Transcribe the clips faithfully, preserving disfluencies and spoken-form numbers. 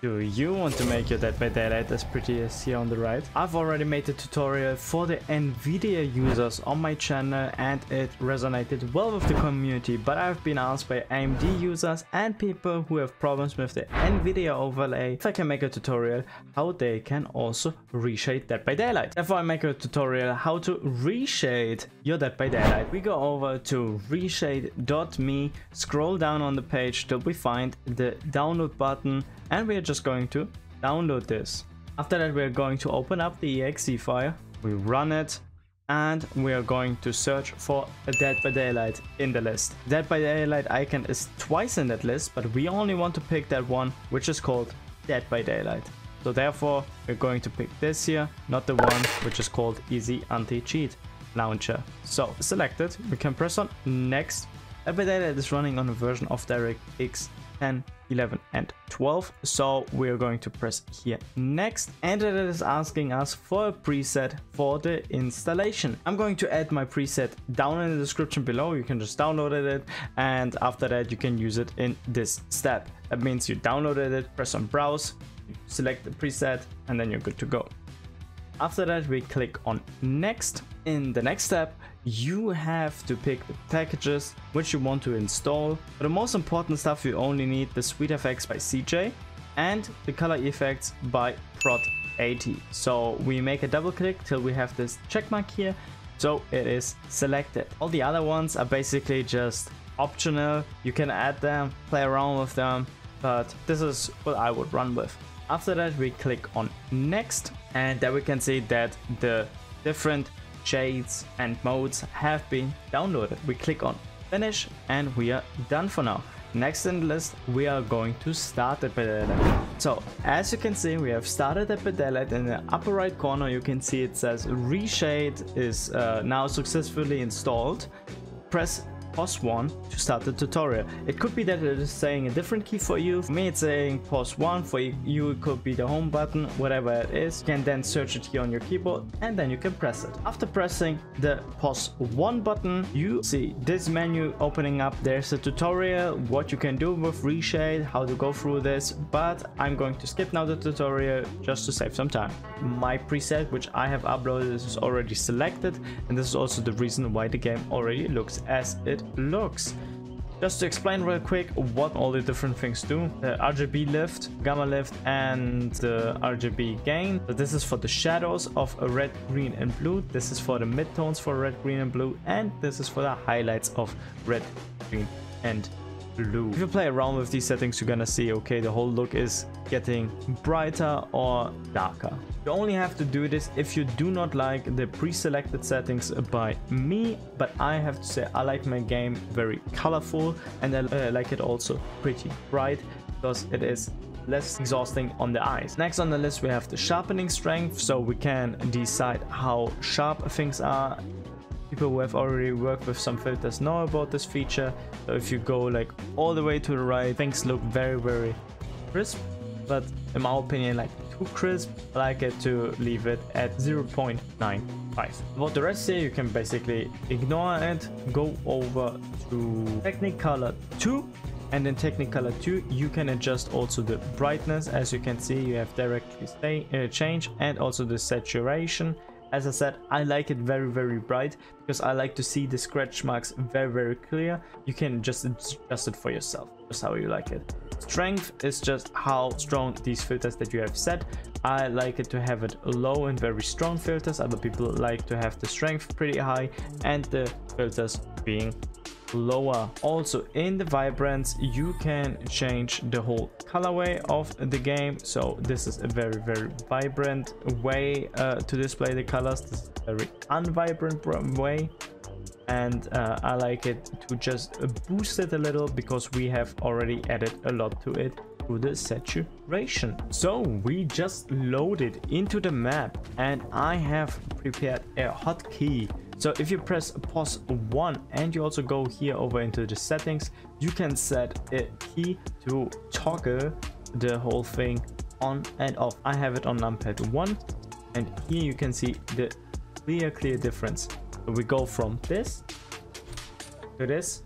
Do you want to make your Dead by Daylight as pretty as here on the right? I've already made a tutorial for the NVIDIA users on my channel and it resonated well with the community, but I've been asked by A M D users and people who have problems with the NVIDIA overlay if I can make a tutorial how they can also reshade Dead by Daylight. Therefore I make a tutorial how to reshade your Dead by Daylight. We go over to reshade dot me, scroll down on the page till we find the download button, and we are just going to download this. After that, we're going to open up the E X E file, we run it, and we are going to search for a Dead by Daylight in the list. Dead by Daylight icon is twice in that list, but we only want to pick that one, which is called Dead by Daylight. So therefore, we're going to pick this here, not the one which is called Easy Anti-Cheat Launcher. So selected, we can press on next. Dead by Daylight is running on a version of DirectX ten, eleven and twelve, so we are going to press here next, and it is asking us for a preset for the installation. I'm going to add my preset down in the description below. You can just download it, and after that you can use it in this step. That means you downloaded it, press on browse, select the preset, and then you're good to go. After that we click on next. In the next step you have to pick the packages which you want to install. For the most important stuff you only need the Sweet Effects by C J and the Color Effects by Prod eighty. So we make a double click till we have this check mark here, so it is selected. All the other ones are basically just optional. You can add them, play around with them, but this is what I would run with. After that we click on next, and there we can see that the different shades and modes have been downloaded. We click on finish and we are done for now. Next in the list we are going to start Dead by Daylight. So as you can see we have started Dead by Daylight. In the upper right corner you can see it says reshade is uh, now successfully installed. Press pause one to start the tutorial. It could be that it is saying a different key for you. For me it's saying pause one, for you it could be the home button, whatever it is. You can then search it here on your keyboard and then you can press it. After pressing the pause one button you see this menu opening up. There's a tutorial what you can do with reshade, how to go through this, but I'm going to skip now the tutorial just to save some time. My preset which I have uploaded is already selected, and this is also the reason why the game already looks as it looks. Just to explain real quick what all the different things do. The R G B lift, gamma lift, and the R G B gain. So this is for the shadows of red, green and blue. This is for the midtones for red, green and blue, and this is for the highlights of red, green and blue. If you play around with these settings you're gonna see, okay, the whole look is getting brighter or darker. You only have to do this if you do not like the pre-selected settings by me, but I have to say I like my game very colorful, and I uh, like it also pretty bright because it is less exhausting on the eyes. Next on the list we have the sharpening strength, so we can decide how sharp things are. People who have already worked with some filters know about this feature, so if you go like all the way to the right things look very very crisp, but in my opinion like too crisp. I like it to leave it at zero point nine five. What the rest here you can basically ignore it. Go over to Technicolor two, and in Technicolor two you can adjust also the brightness. As you can see you have directly stay, uh, change, and also the saturation. As I said, I like it very very bright because I like to see the scratch marks very very clear. You can just adjust it for yourself, just how you like it. Strength is just how strong these filters that you have set. I like it to have it low and very strong filters. Other people like to have the strength pretty high and the filters being lower. Also in the vibrance you can change the whole colorway of the game, so this is a very very vibrant way uh, to display the colors. This is a very unvibrant way, and uh, I like it to just boost it a little because we have already added a lot to it through the saturation. So we just loaded into the map and I have prepared a hotkey. So if you press pause one and you also go here over into the settings, you can set a key to toggle the whole thing on and off. I have it on numpad one, and here you can see the clear clear difference. So we go from this to this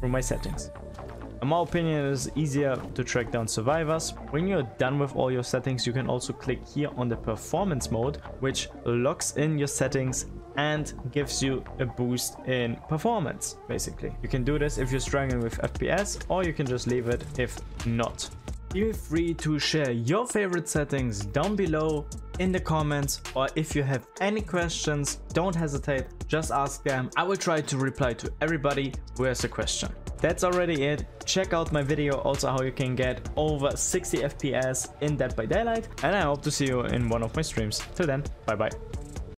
through my settings. In my opinion, it is easier to track down survivors. When you're done with all your settings, you can also click here on the performance mode, which locks in your settings and gives you a boost in performance. Basically, you can do this if you're struggling with F P S, or you can just leave it if not. Feel free to share your favorite settings down below in the comments, or if you have any questions, don't hesitate, just ask them. I will try to reply to everybody who has a question. That's already it. Check out my video also how you can get over sixty F P S in Dead by Daylight, and I hope to see you in one of my streams. Till then, bye bye.